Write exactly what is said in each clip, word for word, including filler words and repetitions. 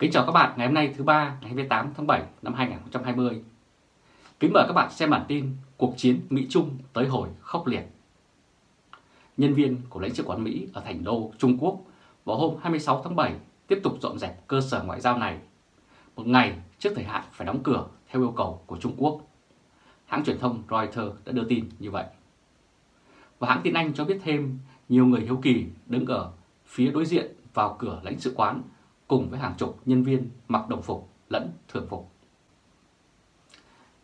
Kính chào các bạn ngày hôm nay thứ ba ngày hai mươi tám tháng bảy năm hai nghìn không trăm hai mươi. Kính mời các bạn xem bản tin cuộc chiến Mỹ-Trung tới hồi khốc liệt. Nhân viên của lãnh sự quán Mỹ ở Thành Đô, Trung Quốc vào hôm hai mươi sáu tháng bảy tiếp tục dọn dẹp cơ sở ngoại giao này một ngày trước thời hạn phải đóng cửa theo yêu cầu của Trung Quốc. Hãng truyền thông Reuters đã đưa tin như vậy. Và hãng tin Anh cho biết thêm nhiều người hiếu kỳ đứng ở phía đối diện vào cửa lãnh sự quán cùng với hàng chục nhân viên mặc đồng phục lẫn thường phục.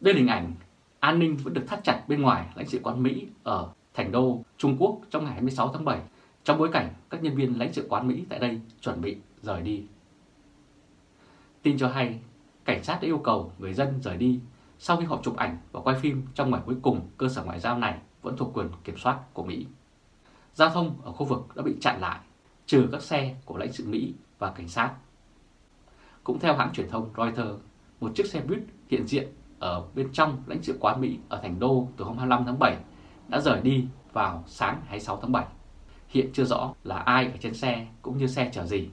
Đây là hình ảnh an ninh vẫn được thắt chặt bên ngoài lãnh sự quán Mỹ ở Thành Đô, Trung Quốc trong ngày hai mươi sáu tháng bảy, trong bối cảnh các nhân viên lãnh sự quán Mỹ tại đây chuẩn bị rời đi. Tin cho hay, cảnh sát đã yêu cầu người dân rời đi sau khi họ chụp ảnh và quay phim trong ngày cuối cùng cơ sở ngoại giao này vẫn thuộc quyền kiểm soát của Mỹ. Giao thông ở khu vực đã bị chặn lại, trừ các xe của lãnh sự Mỹ và cảnh sát. Cũng theo hãng truyền thông Reuters, một chiếc xe buýt hiện diện ở bên trong lãnh sự quán Mỹ ở Thành Đô từ hôm hai mươi lăm tháng bảy đã rời đi vào sáng hai mươi sáu tháng bảy. Hiện chưa rõ là ai ở trên xe cũng như xe chở gì.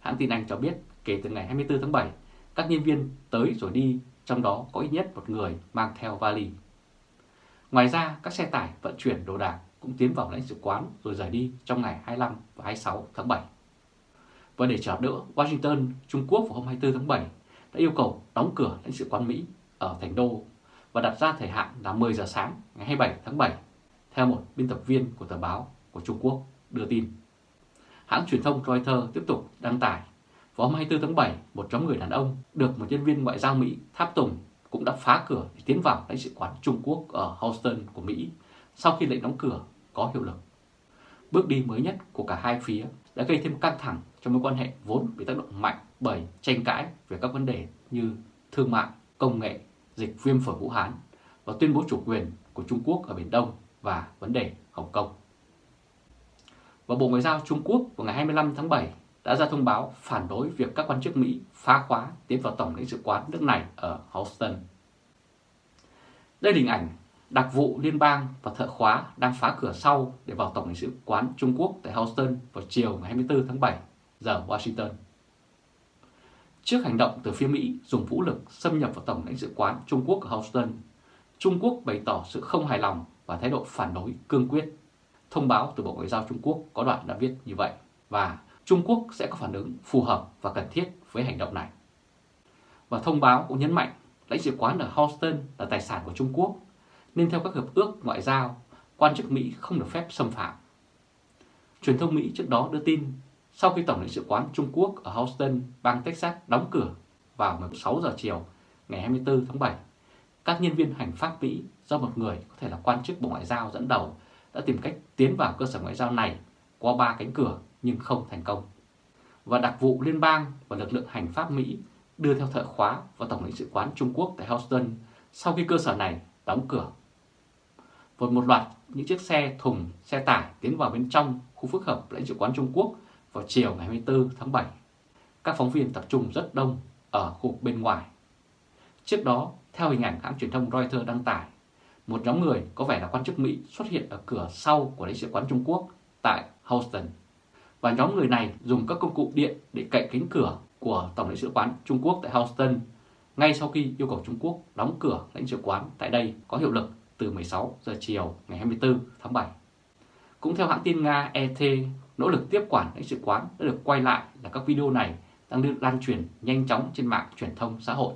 Hãng tin Anh cho biết kể từ ngày hai mươi tư tháng bảy, các nhân viên tới rồi đi, trong đó có ít nhất một người mang theo vali. Ngoài ra, các xe tải vận chuyển đồ đạc cũng tiến vào lãnh sự quán rồi rời đi trong ngày hai mươi lăm và hai mươi sáu tháng bảy. Và để trả đỡ, Washington, Trung Quốc vào hôm hai mươi tư tháng bảy đã yêu cầu đóng cửa lãnh sự quán Mỹ ở Thành Đô và đặt ra thời hạn là mười giờ sáng ngày hai mươi bảy tháng bảy, theo một biên tập viên của tờ báo của Trung Quốc đưa tin. Hãng truyền thông Reuters tiếp tục đăng tải, vào hôm hai mươi tư tháng bảy, một nhóm người đàn ông được một nhân viên ngoại giao Mỹ tháp tùng cũng đã phá cửa để tiến vào lãnh sự quán Trung Quốc ở Houston của Mỹ sau khi lệnh đóng cửa có hiệu lực. Bước đi mới nhất của cả hai phía đã gây thêm căng thẳng trong mối quan hệ vốn bị tác động mạnh bởi tranh cãi về các vấn đề như thương mại, công nghệ, dịch viêm phổi Vũ Hán và tuyên bố chủ quyền của Trung Quốc ở Biển Đông và vấn đề Hồng Kông. Và Bộ Ngoại giao Trung Quốc vào ngày hai mươi lăm tháng bảy đã ra thông báo phản đối việc các quan chức Mỹ phá khóa tiến vào tổng lãnh sự quán nước này ở Houston. Đây là hình ảnh đặc vụ liên bang và thợ khóa đang phá cửa sau để vào tổng lãnh sự quán Trung Quốc tại Houston vào chiều ngày hai mươi tư tháng bảy giờ Washington. Trước hành động từ phía Mỹ dùng vũ lực xâm nhập vào tổng lãnh sự quán Trung Quốc ở Houston, Trung Quốc bày tỏ sự không hài lòng và thái độ phản đối cương quyết. Thông báo từ Bộ Ngoại giao Trung Quốc có đoạn đã viết như vậy và Trung Quốc sẽ có phản ứng phù hợp và cần thiết với hành động này. Và thông báo cũng nhấn mạnh lãnh sự quán ở Houston là tài sản của Trung Quốc, nên theo các hiệp ước ngoại giao, quan chức Mỹ không được phép xâm phạm. Truyền thông Mỹ trước đó đưa tin sau khi Tổng lãnh sự quán Trung Quốc ở Houston, bang Texas đóng cửa vào mười sáu giờ chiều ngày hai mươi tư tháng bảy, các nhân viên hành pháp Mỹ do một người có thể là quan chức Bộ Ngoại giao dẫn đầu đã tìm cách tiến vào cơ sở ngoại giao này qua ba cánh cửa nhưng không thành công. Và đặc vụ liên bang và lực lượng hành pháp Mỹ đưa theo thợ khóa vào Tổng lãnh sự quán Trung Quốc tại Houston sau khi cơ sở này đóng cửa. Với một loạt những chiếc xe thùng, xe tải tiến vào bên trong khu phức hợp lãnh sự quán Trung Quốc vào chiều ngày hai mươi tư tháng bảy. Các phóng viên tập trung rất đông ở khu bên ngoài. Trước đó, theo hình ảnh hãng truyền thông Reuters đăng tải, một nhóm người có vẻ là quan chức Mỹ xuất hiện ở cửa sau của lãnh sự quán Trung Quốc tại Houston. Và nhóm người này dùng các công cụ điện để cậy cánh cửa của Tổng lãnh sự quán Trung Quốc tại Houston ngay sau khi yêu cầu Trung Quốc đóng cửa lãnh sự quán tại đây có hiệu lực từ mười sáu giờ chiều ngày hai mươi tư tháng bảy. Cũng theo hãng tin Nga e tê, nỗ lực tiếp quản lãnh sự quán đã được quay lại là các video này đang được lan truyền nhanh chóng trên mạng truyền thông xã hội.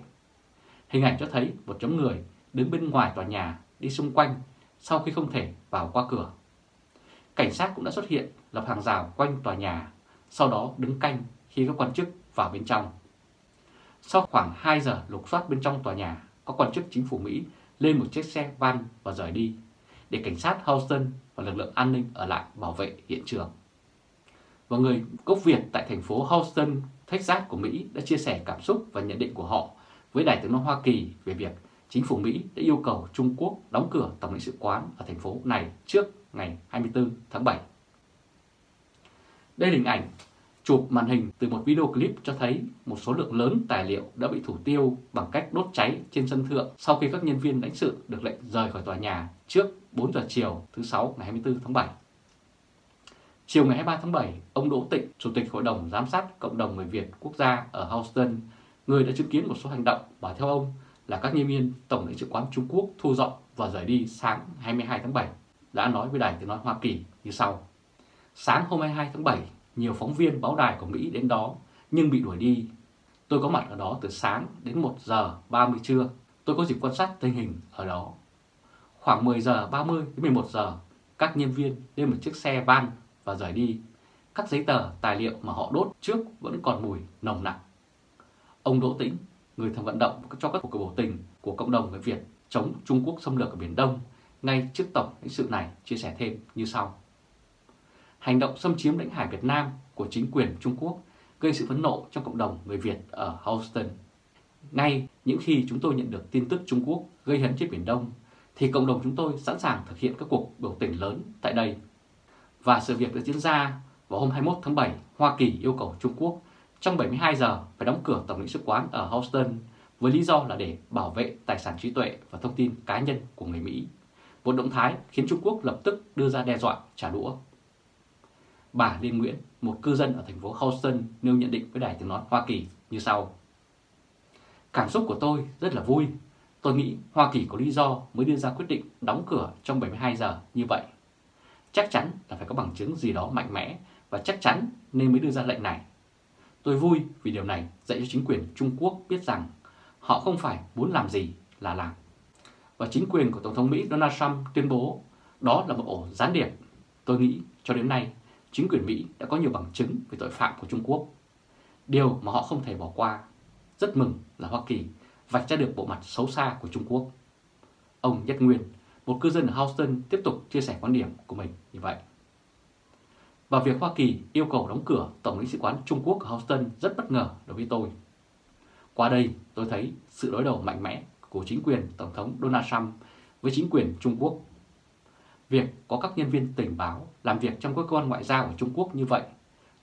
Hình ảnh cho thấy một nhóm người đứng bên ngoài tòa nhà đi xung quanh sau khi không thể vào qua cửa. Cảnh sát cũng đã xuất hiện lập hàng rào quanh tòa nhà, sau đó đứng canh khi các quan chức vào bên trong. Sau khoảng hai giờ lục soát bên trong tòa nhà, các quan chức chính phủ Mỹ lên một chiếc xe van và rời đi, để cảnh sát Houston và lực lượng an ninh ở lại bảo vệ hiện trường. Và người gốc Việt tại thành phố Houston, Texas của Mỹ đã chia sẻ cảm xúc và nhận định của họ với Đài Tiếng nói Hoa Kỳ về việc chính phủ Mỹ đã yêu cầu Trung Quốc đóng cửa Tổng lãnh sự quán ở thành phố này trước ngày hai mươi tư tháng bảy. Đây là hình ảnh chụp màn hình từ một video clip cho thấy một số lượng lớn tài liệu đã bị thủ tiêu bằng cách đốt cháy trên sân thượng sau khi các nhân viên lãnh sự được lệnh rời khỏi tòa nhà trước bốn giờ chiều thứ Sáu ngày hai mươi tư tháng bảy. Chiều ngày hai mươi ba tháng bảy, ông Đỗ Tịnh, Chủ tịch Hội đồng Giám sát Cộng đồng Người Việt Quốc gia ở Houston, người đã chứng kiến một số hành động và theo ông là các nhân viên Tổng lãnh sự quán Trung Quốc thu dọn và rời đi sáng hai mươi hai tháng bảy, đã nói với Đài Tiếng nói Hoa Kỳ như sau. Sáng hôm hai mươi hai tháng bảy, nhiều phóng viên báo đài của Mỹ đến đó nhưng bị đuổi đi. Tôi có mặt ở đó từ sáng đến một giờ ba mươi trưa. Tôi có dịp quan sát tình hình ở đó. Khoảng mười giờ ba mươi đến mười một giờ, các nhân viên lên một chiếc xe van và rời đi. Các giấy tờ, tài liệu mà họ đốt trước vẫn còn mùi nồng nặc. Ông Đỗ Tĩnh, người thường vận động cho các cuộc biểu tình của cộng đồng người Việt chống Trung Quốc xâm lược ở Biển Đông, ngay trước tổng lãnh sự này chia sẻ thêm như sau. Hành động xâm chiếm lãnh hải Việt Nam của chính quyền Trung Quốc gây sự phẫn nộ trong cộng đồng người Việt ở Houston. Ngay những khi chúng tôi nhận được tin tức Trung Quốc gây hấn trên Biển Đông, thì cộng đồng chúng tôi sẵn sàng thực hiện các cuộc biểu tình lớn tại đây. Và sự việc đã diễn ra vào hôm hai mươi mốt tháng bảy, Hoa Kỳ yêu cầu Trung Quốc trong bảy mươi hai giờ phải đóng cửa Tổng lãnh sự quán ở Houston với lý do là để bảo vệ tài sản trí tuệ và thông tin cá nhân của người Mỹ. Một động thái khiến Trung Quốc lập tức đưa ra đe dọa trả đũa. Bà Liên Nguyễn, một cư dân ở thành phố Houston, nêu nhận định với Đài Tiếng nói Hoa Kỳ như sau. Cảm xúc của tôi rất là vui. Tôi nghĩ Hoa Kỳ có lý do mới đưa ra quyết định đóng cửa trong bảy mươi hai giờ như vậy. Chắc chắn là phải có bằng chứng gì đó mạnh mẽ và chắc chắn nên mới đưa ra lệnh này. Tôi vui vì điều này dạy cho chính quyền Trung Quốc biết rằng họ không phải muốn làm gì là làm. Và chính quyền của Tổng thống Mỹ Donald Trump tuyên bố đó là một ổ gián điệp. Tôi nghĩ cho đến nay, chính quyền Mỹ đã có nhiều bằng chứng về tội phạm của Trung Quốc. Điều mà họ không thể bỏ qua. Rất mừng là Hoa Kỳ vạch ra được bộ mặt xấu xa của Trung Quốc. Ông Nhất Nguyên, một cư dân ở Houston, tiếp tục chia sẻ quan điểm của mình như vậy. Và việc Hoa Kỳ yêu cầu đóng cửa Tổng lãnh sự quán Trung Quốc ở Houston rất bất ngờ đối với tôi. Qua đây tôi thấy sự đối đầu mạnh mẽ của chính quyền Tổng thống Donald Trump với chính quyền Trung Quốc. Việc có các nhân viên tình báo làm việc trong các cơ quan ngoại giao của Trung Quốc như vậy,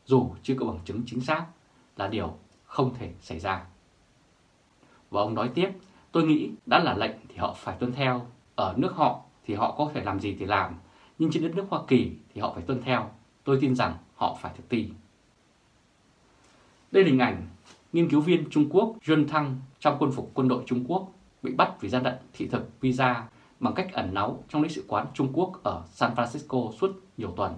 dù chưa có bằng chứng chính xác, là điều không thể xảy ra. Và ông nói tiếp, tôi nghĩ đã là lệnh thì họ phải tuân theo. Ở nước họ thì họ có thể làm gì thì làm, nhưng trên đất nước Hoa Kỳ thì họ phải tuân theo. Tôi tin rằng họ phải thực thi. Đây là hình ảnh nghiên cứu viên Trung Quốc Duân Thăng trong quân phục quân đội Trung Quốc bị bắt vì gian lận thị thực visa bằng cách ẩn náu trong lãnh sự quán Trung Quốc ở San Francisco suốt nhiều tuần.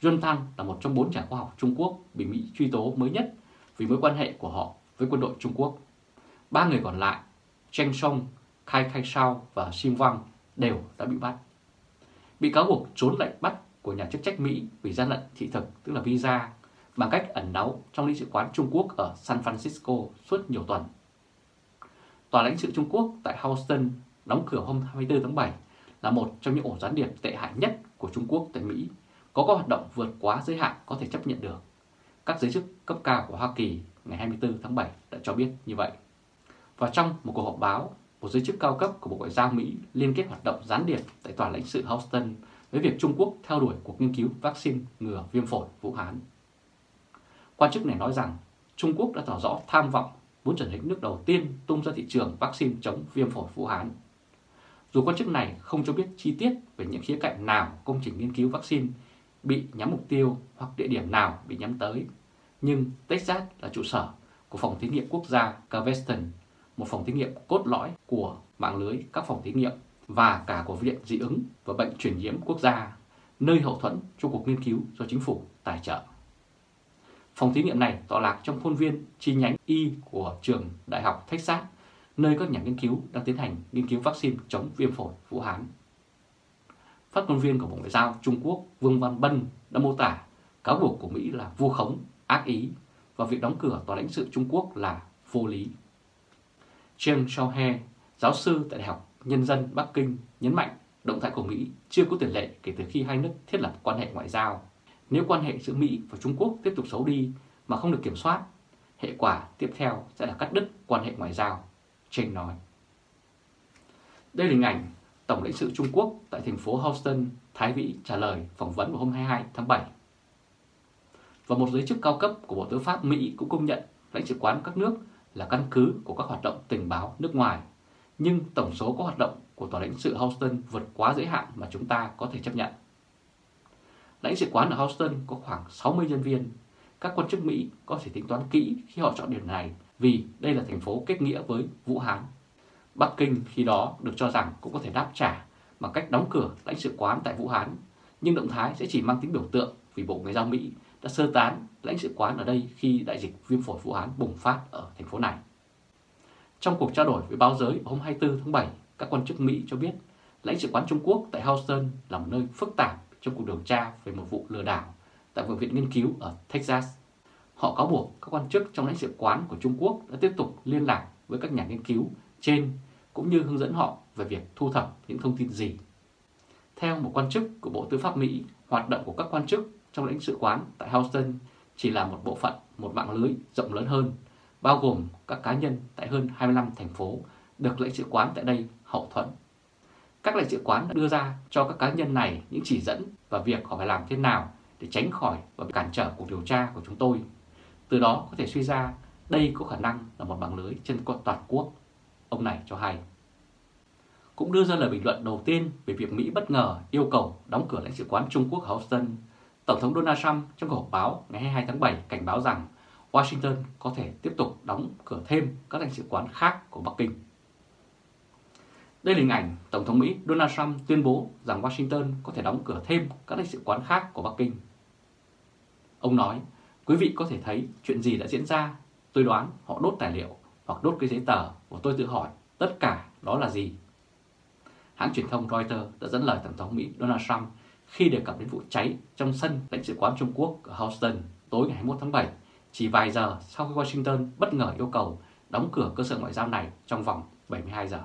Duân Thăng là một trong bốn nhà khoa học Trung Quốc bị Mỹ truy tố mới nhất vì mối quan hệ của họ với quân đội Trung Quốc. Ba người còn lại, Chen Song, Kai Kai-shao và Sim Wang đều đã bị bắt. Bị cáo buộc trốn lệnh bắt của nhà chức trách Mỹ vì gian lận thị thực, tức là visa, bằng cách ẩn náu trong lãnh sự quán Trung Quốc ở San Francisco suốt nhiều tuần. Tòa lãnh sự Trung Quốc tại Houston đóng cửa hôm hai mươi tư tháng bảy là một trong những ổ gián điệp tệ hại nhất của Trung Quốc tại Mỹ, có các hoạt động vượt quá giới hạn có thể chấp nhận được. Các giới chức cấp cao của Hoa Kỳ ngày hai mươi tư tháng bảy đã cho biết như vậy. Và trong một cuộc họp báo, một giới chức cao cấp của Bộ Ngoại giao Mỹ liên kết hoạt động gián điệp tại tòa lãnh sự Houston với việc Trung Quốc theo đuổi cuộc nghiên cứu vaccine ngừa viêm phổi Vũ Hán. Quan chức này nói rằng Trung Quốc đã tỏ rõ tham vọng muốn trở thành nước đầu tiên tung ra thị trường vaccine chống viêm phổi Vũ Hán. Dù quan chức này không cho biết chi tiết về những khía cạnh nào công trình nghiên cứu vaccine bị nhắm mục tiêu hoặc địa điểm nào bị nhắm tới, nhưng Texas là trụ sở của Phòng Thí nghiệm Quốc gia Carveston, một phòng thí nghiệm cốt lõi của mạng lưới các phòng thí nghiệm và cả của Viện Dị ứng và Bệnh truyền nhiễm quốc gia, nơi hậu thuẫn cho cuộc nghiên cứu do chính phủ tài trợ. Phòng thí nghiệm này tọa lạc trong khuôn viên chi nhánh Y của trường Đại học Texas, nơi các nhà nghiên cứu đang tiến hành nghiên cứu vaccine chống viêm phổi Vũ Hán. Phát ngôn viên của Bộ Ngoại giao Trung Quốc Vương Văn Bân đã mô tả cáo buộc của Mỹ là vu khống, ác ý và việc đóng cửa tòa lãnh sự Trung Quốc là vô lý. Chen Shaohe, giáo sư tại Đại học Nhân dân Bắc Kinh, nhấn mạnh động thái của Mỹ chưa có tiền lệ kể từ khi hai nước thiết lập quan hệ ngoại giao. Nếu quan hệ giữa Mỹ và Trung Quốc tiếp tục xấu đi mà không được kiểm soát, hệ quả tiếp theo sẽ là cắt đứt quan hệ ngoại giao, Chen nói. Đây là hình ảnh Tổng lãnh sự Trung Quốc tại thành phố Houston, Thái Vĩ trả lời phỏng vấn vào hôm hai mươi hai tháng bảy. Và một giới chức cao cấp của Bộ Tư pháp Mỹ cũng công nhận lãnh sự quán các nước là căn cứ của các hoạt động tình báo nước ngoài, nhưng tổng số các hoạt động của tòa lãnh sự Houston vượt quá giới hạn mà chúng ta có thể chấp nhận. Lãnh sự quán ở Houston có khoảng sáu mươi nhân viên. Các quan chức Mỹ có thể tính toán kỹ khi họ chọn điểm này vì đây là thành phố kết nghĩa với Vũ Hán. Bắc Kinh khi đó được cho rằng cũng có thể đáp trả bằng cách đóng cửa lãnh sự quán tại Vũ Hán, nhưng động thái sẽ chỉ mang tính biểu tượng vì Bộ Ngoại giao Mỹ đã sơ tán lãnh sự quán ở đây khi đại dịch viêm phổi Vũ Hán bùng phát ở thành phố này. Trong cuộc trao đổi với báo giới hôm hai mươi tư tháng bảy, các quan chức Mỹ cho biết lãnh sự quán Trung Quốc tại Houston là một nơi phức tạp trong cuộc điều tra về một vụ lừa đảo tại một viện nghiên cứu ở Texas. Họ cáo buộc các quan chức trong lãnh sự quán của Trung Quốc đã tiếp tục liên lạc với các nhà nghiên cứu trên cũng như hướng dẫn họ về việc thu thập những thông tin gì. Theo một quan chức của Bộ Tư pháp Mỹ, hoạt động của các quan chức trong lãnh sự quán tại Houston chỉ là một bộ phận một mạng lưới rộng lớn hơn, bao gồm các cá nhân tại hơn hai mươi lăm thành phố được lãnh sự quán tại đây hậu thuẫn. Các lãnh sự quán đã đưa ra cho các cá nhân này những chỉ dẫn và việc họ phải làm thế nào để tránh khỏi và cản trở cuộc điều tra của chúng tôi. Từ đó có thể suy ra đây có khả năng là một mạng lưới trên toàn quốc, ông này cho hay. Cũng đưa ra lời bình luận đầu tiên về việc Mỹ bất ngờ yêu cầu đóng cửa lãnh sự quán Trung Quốc Houston, Tổng thống Donald Trump trong cuộc họp báo ngày hai mươi hai tháng bảy cảnh báo rằng Washington có thể tiếp tục đóng cửa thêm các lãnh sự quán khác của Bắc Kinh. Đây là hình ảnh Tổng thống Mỹ Donald Trump tuyên bố rằng Washington có thể đóng cửa thêm các lãnh sự quán khác của Bắc Kinh. Ông nói, quý vị có thể thấy chuyện gì đã diễn ra, tôi đoán họ đốt tài liệu hoặc đốt cái giấy tờ và tôi tự hỏi tất cả đó là gì. Hãng truyền thông Reuters đã dẫn lời Tổng thống Mỹ Donald Trump khi đề cập đến vụ cháy trong sân lãnh sự quán Trung Quốc ở Houston tối ngày hai mươi mốt tháng bảy, chỉ vài giờ sau khi Washington bất ngờ yêu cầu đóng cửa cơ sở ngoại giao này trong vòng bảy mươi hai giờ.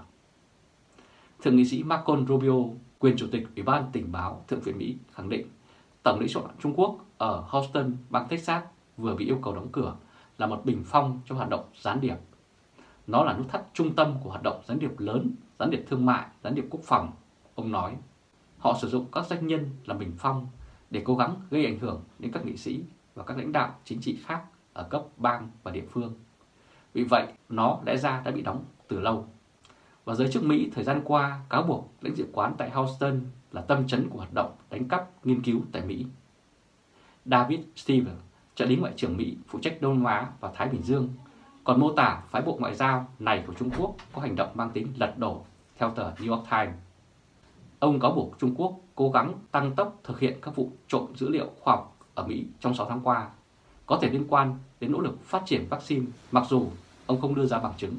Thượng nghị sĩ Marco Rubio, quyền chủ tịch Ủy ban Tình báo Thượng viện Mỹ khẳng định Tổng lãnh sự quán Trung Quốc ở Houston, bang Texas vừa bị yêu cầu đóng cửa là một bình phong trong hoạt động gián điệp. Nó là nút thắt trung tâm của hoạt động gián điệp lớn, gián điệp thương mại, gián điệp quốc phòng, ông nói. Họ sử dụng các doanh nhân làm bình phong để cố gắng gây ảnh hưởng đến các nghị sĩ và các lãnh đạo chính trị khác ở cấp bang và địa phương. Vì vậy, nó lẽ ra đã bị đóng từ lâu. Và giới chức Mỹ thời gian qua cáo buộc lãnh sự quán tại Houston là tâm chấn của hoạt động đánh cắp nghiên cứu tại Mỹ. David Steven, trợ lý ngoại trưởng Mỹ phụ trách Đông Á và Thái Bình Dương, còn mô tả phái bộ ngoại giao này của Trung Quốc có hành động mang tính lật đổ, theo tờ New York Times. Ông cáo buộc Trung Quốc cố gắng tăng tốc thực hiện các vụ trộm dữ liệu khoa học ở Mỹ trong sáu tháng qua, có thể liên quan đến nỗ lực phát triển vaccine, mặc dù ông không đưa ra bằng chứng.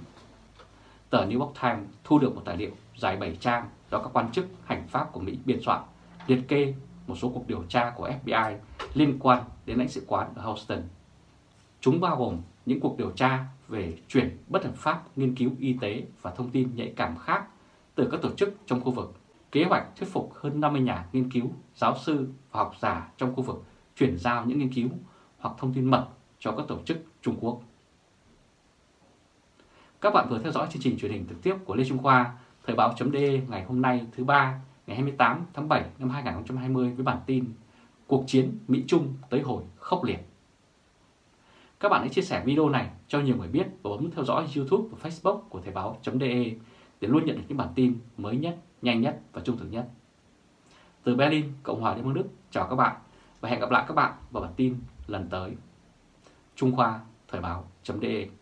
Tờ New York Times thu được một tài liệu dài bảy trang do các quan chức hành pháp của Mỹ biên soạn, liệt kê một số cuộc điều tra của ép bi ai liên quan đến lãnh sự quán ở Houston. Chúng bao gồm những cuộc điều tra về chuyển bất hợp pháp nghiên cứu y tế và thông tin nhạy cảm khác từ các tổ chức trong khu vực, kế hoạch thuyết phục hơn năm mươi nhà nghiên cứu, giáo sư và học giả trong khu vực chuyển giao những nghiên cứu hoặc thông tin mật cho các tổ chức Trung Quốc. Các bạn vừa theo dõi chương trình truyền hình trực tiếp của Lê Trung Khoa, Thời báo.de ngày hôm nay thứ ba, ngày hai mươi tám tháng bảy năm hai nghìn không trăm hai mươi với bản tin Cuộc chiến Mỹ-Trung tới hồi khốc liệt. Các bạn hãy chia sẻ video này cho nhiều người biết và bấm theo dõi YouTube và Facebook của Thời báo.de để luôn nhận được những bản tin mới nhất, nhanh nhất và trung thực nhất. Từ Berlin, Cộng hòa Liên bang Đức, chào các bạn và hẹn gặp lại các bạn vào bản tin lần tới. Trung Khoa, Thời báo.de.